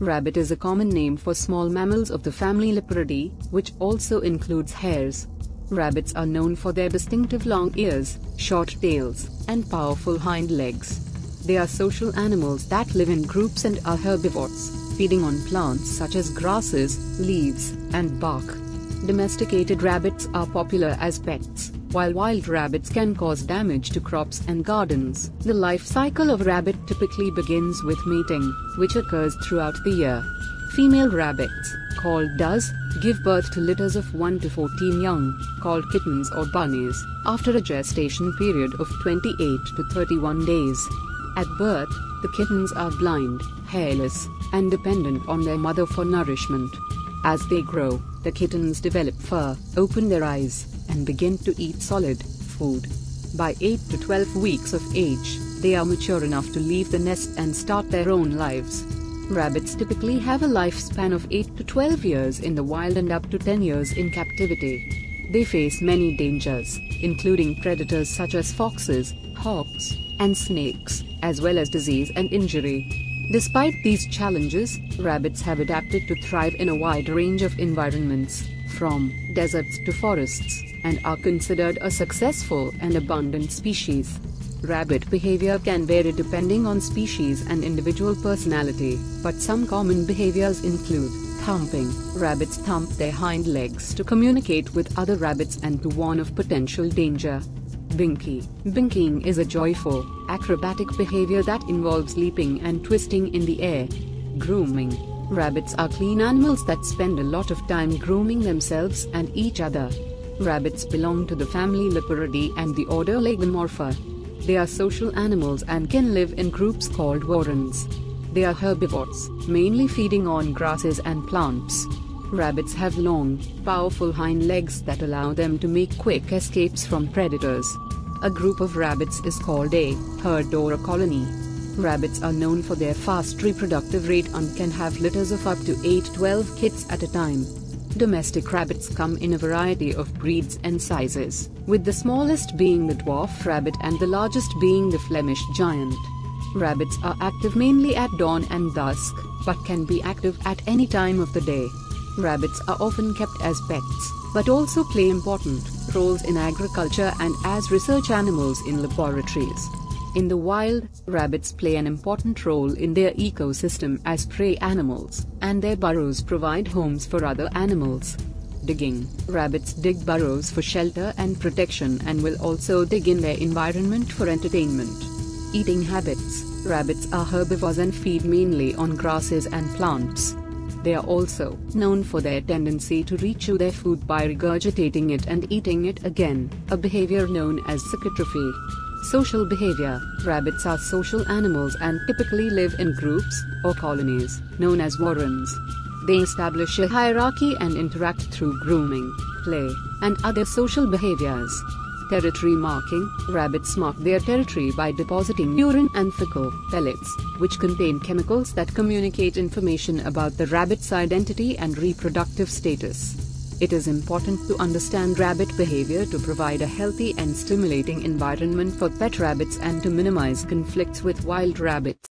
Rabbit is a common name for small mammals of the family Lepidae, which also includes hares. Rabbits are known for their distinctive long ears, short tails, and powerful hind legs. They are social animals that live in groups and are herbivores, feeding on plants such as grasses, leaves, and bark. Domesticated rabbits are popular as pets, while wild rabbits can cause damage to crops and gardens. The life cycle of rabbit typically begins with mating, which occurs throughout the year. Female rabbits, called does, give birth to litters of 1 to 14 young, called kittens or bunnies, after a gestation period of 28 to 31 days. At birth, the kittens are blind, hairless, and dependent on their mother for nourishment. As they grow, the kittens develop fur, open their eyes, and begin to eat solid food. By 8 to 12 weeks of age, they are mature enough to leave the nest and start their own lives. Rabbits typically have a lifespan of 8 to 12 years in the wild and up to 10 years in captivity. They face many dangers, including predators such as foxes, hawks, and snakes, as well as disease and injury. Despite these challenges, rabbits have adapted to thrive in a wide range of environments, from deserts to forests, and are considered a successful and abundant species. Rabbit behavior can vary depending on species and individual personality, but some common behaviors include thumping. Rabbits thump their hind legs to communicate with other rabbits and to warn of potential danger. Binking is a joyful, acrobatic behavior that involves leaping and twisting in the air. Grooming. Rabbits are clean animals that spend a lot of time grooming themselves and each other. Rabbits belong to the family Leporidae and the order Legomorpha. They are social animals and can live in groups called warrens. They are herbivores, mainly feeding on grasses and plants. Rabbits have long, powerful hind legs that allow them to make quick escapes from predators. A group of rabbits is called a herd or a colony. Rabbits are known for their fast reproductive rate and can have litters of up to 8-12 kits at a time. Domestic rabbits come in a variety of breeds and sizes, with the smallest being the dwarf rabbit and the largest being the Flemish giant. Rabbits are active mainly at dawn and dusk, but can be active at any time of the day. Rabbits are often kept as pets, but also play important roles in agriculture and as research animals in laboratories. In the wild, rabbits play an important role in their ecosystem as prey animals, and their burrows provide homes for other animals. Digging. Rabbits dig burrows for shelter and protection and will also dig in their environment for entertainment. Eating habits. Rabbits are herbivores and feed mainly on grasses and plants. They are also known for their tendency to rechew their food by regurgitating it and eating it again, a behavior known as psychotrophy. Social behavior. Rabbits are social animals and typically live in groups, or colonies, known as warrens. They establish a hierarchy and interact through grooming, play, and other social behaviors. Territory marking. Rabbits mark their territory by depositing urine and fecal pellets, which contain chemicals that communicate information about the rabbit's identity and reproductive status. It is important to understand rabbit behavior to provide a healthy and stimulating environment for pet rabbits and to minimize conflicts with wild rabbits.